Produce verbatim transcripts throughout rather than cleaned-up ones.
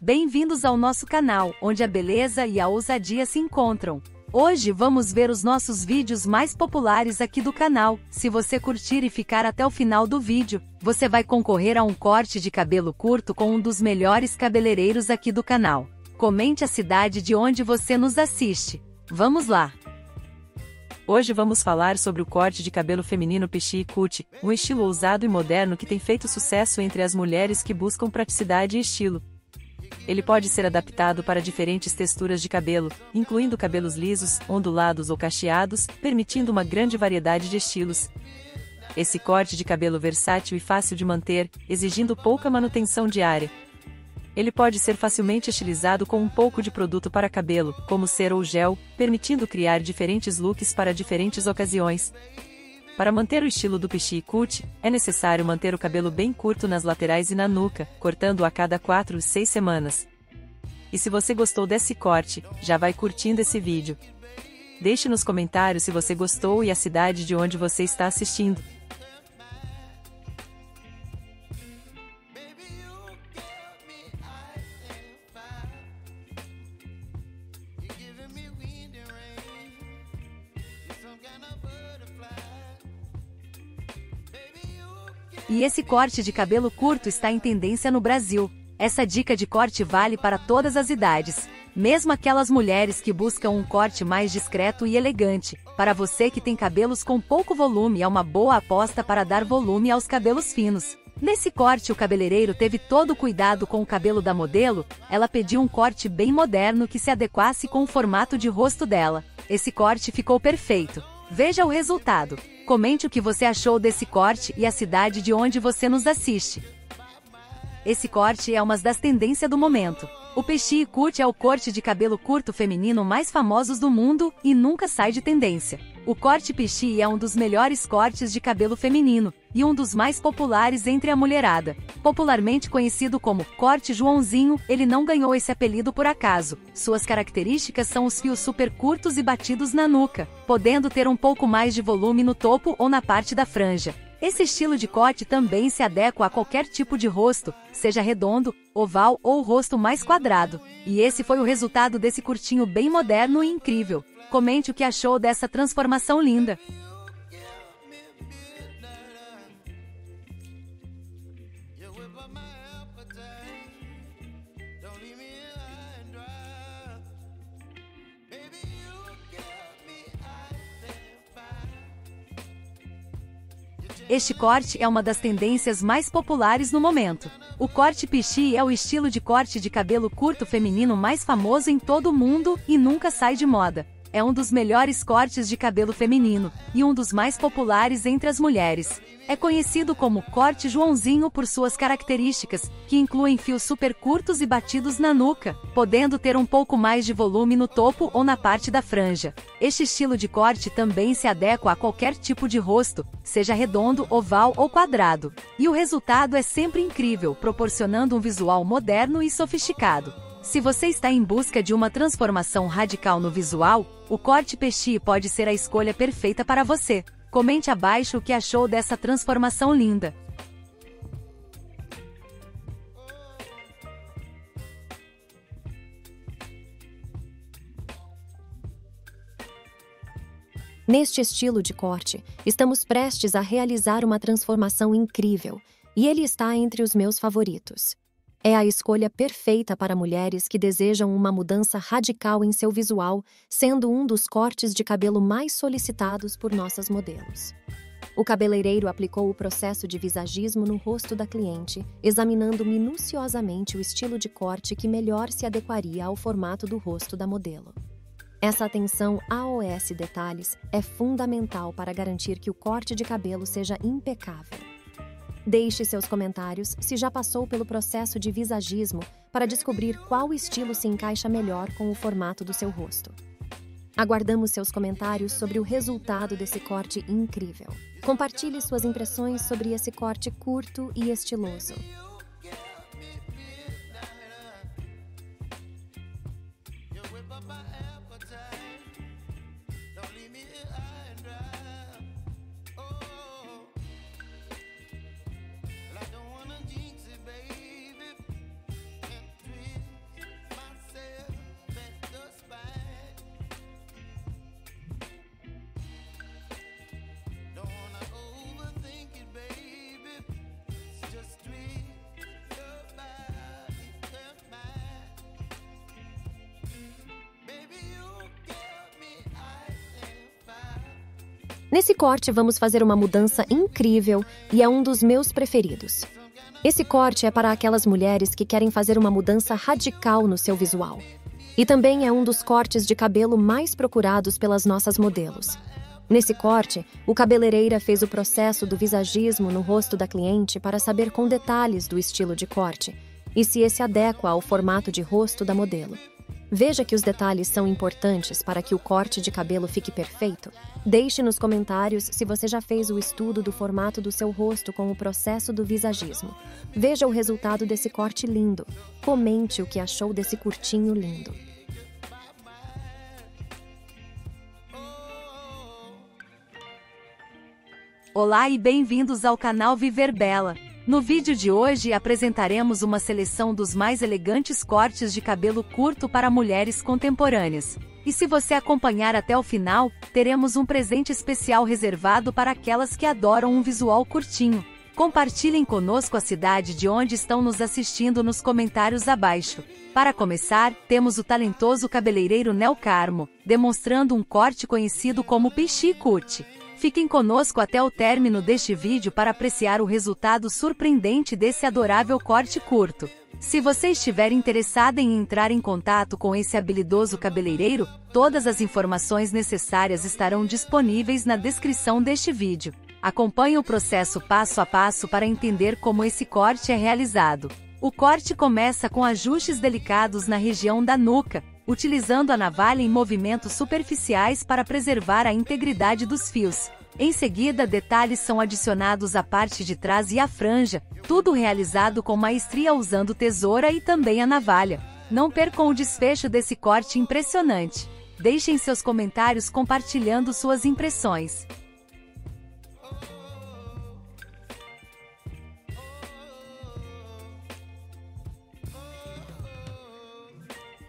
Bem-vindos ao nosso canal, onde a beleza e a ousadia se encontram. Hoje vamos ver os nossos vídeos mais populares aqui do canal. Se você curtir e ficar até o final do vídeo, você vai concorrer a um corte de cabelo curto com um dos melhores cabeleireiros aqui do canal. Comente a cidade de onde você nos assiste. Vamos lá! Hoje vamos falar sobre o corte de cabelo feminino pixie cut, um estilo ousado e moderno que tem feito sucesso entre as mulheres que buscam praticidade e estilo. Ele pode ser adaptado para diferentes texturas de cabelo, incluindo cabelos lisos, ondulados ou cacheados, permitindo uma grande variedade de estilos. Esse corte de cabelo versátil e fácil de manter, exigindo pouca manutenção diária. Ele pode ser facilmente estilizado com um pouco de produto para cabelo, como cera ou gel, permitindo criar diferentes looks para diferentes ocasiões. Para manter o estilo do pixie cut, é necessário manter o cabelo bem curto nas laterais e na nuca, cortando-o a cada quatro ou seis semanas. E se você gostou desse corte, já vai curtindo esse vídeo. Deixe nos comentários se você gostou e a cidade de onde você está assistindo. E esse corte de cabelo curto está em tendência no Brasil. Essa dica de corte vale para todas as idades, mesmo aquelas mulheres que buscam um corte mais discreto e elegante. Para você que tem cabelos com pouco volume, é uma boa aposta para dar volume aos cabelos finos. Nesse corte, o cabeleireiro teve todo o cuidado com o cabelo da modelo. Ela pediu um corte bem moderno que se adequasse com o formato de rosto dela. Esse corte ficou perfeito. Veja o resultado. Comente o que você achou desse corte e a cidade de onde você nos assiste. Esse corte é uma das tendências do momento. O pixie cut é o corte de cabelo curto feminino mais famoso do mundo e nunca sai de tendência. O corte pixie é um dos melhores cortes de cabelo feminino e um dos mais populares entre a mulherada. Popularmente conhecido como corte Joãozinho, ele não ganhou esse apelido por acaso. Suas características são os fios super curtos e batidos na nuca, podendo ter um pouco mais de volume no topo ou na parte da franja. Esse estilo de corte também se adequa a qualquer tipo de rosto, seja redondo, oval ou rosto mais quadrado. E esse foi o resultado desse curtinho bem moderno e incrível. Comente o que achou dessa transformação linda. Este corte é uma das tendências mais populares no momento. O corte pixie é o estilo de corte de cabelo curto feminino mais famoso em todo o mundo e nunca sai de moda. É um dos melhores cortes de cabelo feminino e um dos mais populares entre as mulheres. É conhecido como corte Joãozinho por suas características, que incluem fios super curtos e batidos na nuca, podendo ter um pouco mais de volume no topo ou na parte da franja. Este estilo de corte também se adequa a qualquer tipo de rosto, seja redondo, oval ou quadrado. E o resultado é sempre incrível, proporcionando um visual moderno e sofisticado. Se você está em busca de uma transformação radical no visual, o corte pixie pode ser a escolha perfeita para você. Comente abaixo o que achou dessa transformação linda. Neste estilo de corte, estamos prestes a realizar uma transformação incrível, e ele está entre os meus favoritos. É a escolha perfeita para mulheres que desejam uma mudança radical em seu visual, sendo um dos cortes de cabelo mais solicitados por nossas modelos. O cabeleireiro aplicou o processo de visagismo no rosto da cliente, examinando minuciosamente o estilo de corte que melhor se adequaria ao formato do rosto da modelo. Essa atenção aos detalhes é fundamental para garantir que o corte de cabelo seja impecável. Deixe seus comentários se já passou pelo processo de visagismo para descobrir qual estilo se encaixa melhor com o formato do seu rosto. Aguardamos seus comentários sobre o resultado desse corte incrível. Compartilhe suas impressões sobre esse corte curto e estiloso. Nesse corte vamos fazer uma mudança incrível e é um dos meus preferidos. Esse corte é para aquelas mulheres que querem fazer uma mudança radical no seu visual. E também é um dos cortes de cabelo mais procurados pelas nossas modelos. Nesse corte, o cabeleireira fez o processo do visagismo no rosto da cliente para saber com detalhes do estilo de corte e se esse adequa ao formato de rosto da modelo. Veja que os detalhes são importantes para que o corte de cabelo fique perfeito. Deixe nos comentários se você já fez o estudo do formato do seu rosto com o processo do visagismo. Veja o resultado desse corte lindo. Comente o que achou desse curtinho lindo. Olá e bem-vindos ao canal Viver Bela. No vídeo de hoje apresentaremos uma seleção dos mais elegantes cortes de cabelo curto para mulheres contemporâneas. E se você acompanhar até o final, teremos um presente especial reservado para aquelas que adoram um visual curtinho. Compartilhem conosco a cidade de onde estão nos assistindo nos comentários abaixo. Para começar, temos o talentoso cabeleireiro Nel Carmo, demonstrando um corte conhecido como Pichi Curte. Fiquem conosco até o término deste vídeo para apreciar o resultado surpreendente desse adorável corte curto. Se você estiver interessada em entrar em contato com esse habilidoso cabeleireiro, todas as informações necessárias estarão disponíveis na descrição deste vídeo. Acompanhe o processo passo a passo para entender como esse corte é realizado. O corte começa com ajustes delicados na região da nuca, utilizando a navalha em movimentos superficiais para preservar a integridade dos fios. Em seguida, detalhes são adicionados à parte de trás e à franja, tudo realizado com maestria usando tesoura e também a navalha. Não percam o desfecho desse corte impressionante. Deixem seus comentários compartilhando suas impressões.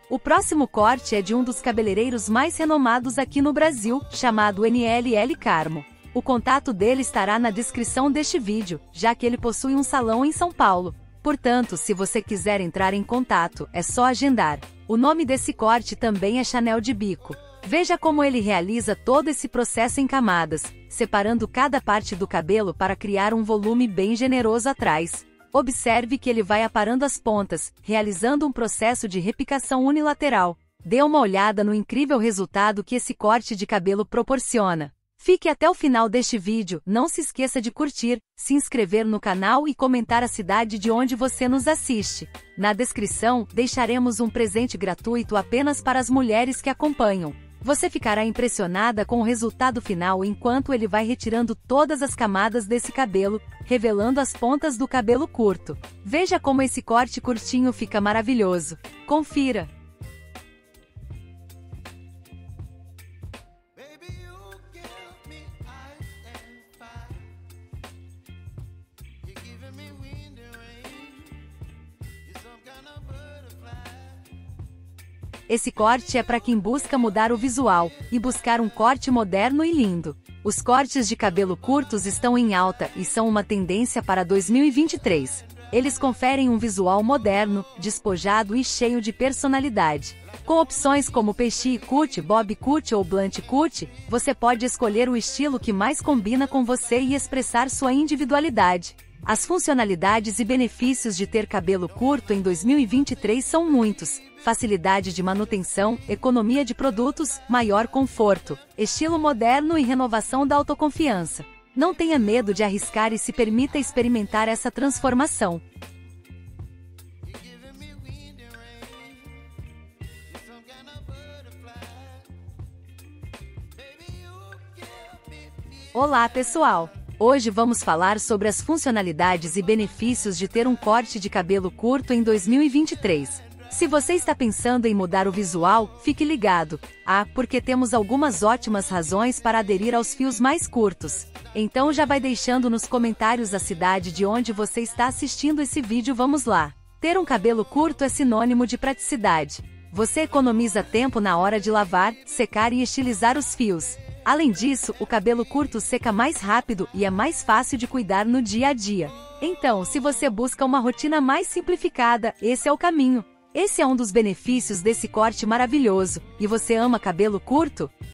O próximo corte é de um dos cabeleireiros mais renomados aqui no Brasil, chamado Nel Carmo. O contato dele estará na descrição deste vídeo, já que ele possui um salão em São Paulo. Portanto, se você quiser entrar em contato, é só agendar. O nome desse corte também é Chanel de Bico. Veja como ele realiza todo esse processo em camadas, separando cada parte do cabelo para criar um volume bem generoso atrás. Observe que ele vai aparando as pontas, realizando um processo de repicação unilateral. Dê uma olhada no incrível resultado que esse corte de cabelo proporciona. Fique até o final deste vídeo, não se esqueça de curtir, se inscrever no canal e comentar a cidade de onde você nos assiste. Na descrição, deixaremos um presente gratuito apenas para as mulheres que acompanham. Você ficará impressionada com o resultado final enquanto ele vai retirando todas as camadas desse cabelo, revelando as pontas do cabelo curto. Veja como esse corte curtinho fica maravilhoso. Confira! Esse corte é para quem busca mudar o visual e buscar um corte moderno e lindo. Os cortes de cabelo curtos estão em alta e são uma tendência para dois mil e vinte e três. Eles conferem um visual moderno, despojado e cheio de personalidade. Com opções como Pichi Curte, Bob Curte ou Blunt Curte, você pode escolher o estilo que mais combina com você e expressar sua individualidade. As funcionalidades e benefícios de ter cabelo curto em dois mil e vinte e três são muitos. Facilidade de manutenção, economia de produtos, maior conforto, estilo moderno e renovação da autoconfiança. Não tenha medo de arriscar e se permita experimentar essa transformação. Olá, pessoal! Hoje vamos falar sobre as funcionalidades e benefícios de ter um corte de cabelo curto em dois mil e vinte e três. Se você está pensando em mudar o visual, fique ligado. Ah, porque temos algumas ótimas razões para aderir aos fios mais curtos. Então já vai deixando nos comentários a cidade de onde você está assistindo esse vídeo. Vamos lá! Ter um cabelo curto é sinônimo de praticidade. Você economiza tempo na hora de lavar, secar e estilizar os fios. Além disso, o cabelo curto seca mais rápido e é mais fácil de cuidar no dia a dia. Então, se você busca uma rotina mais simplificada, esse é o caminho. Esse é um dos benefícios desse corte maravilhoso. E você ama cabelo curto?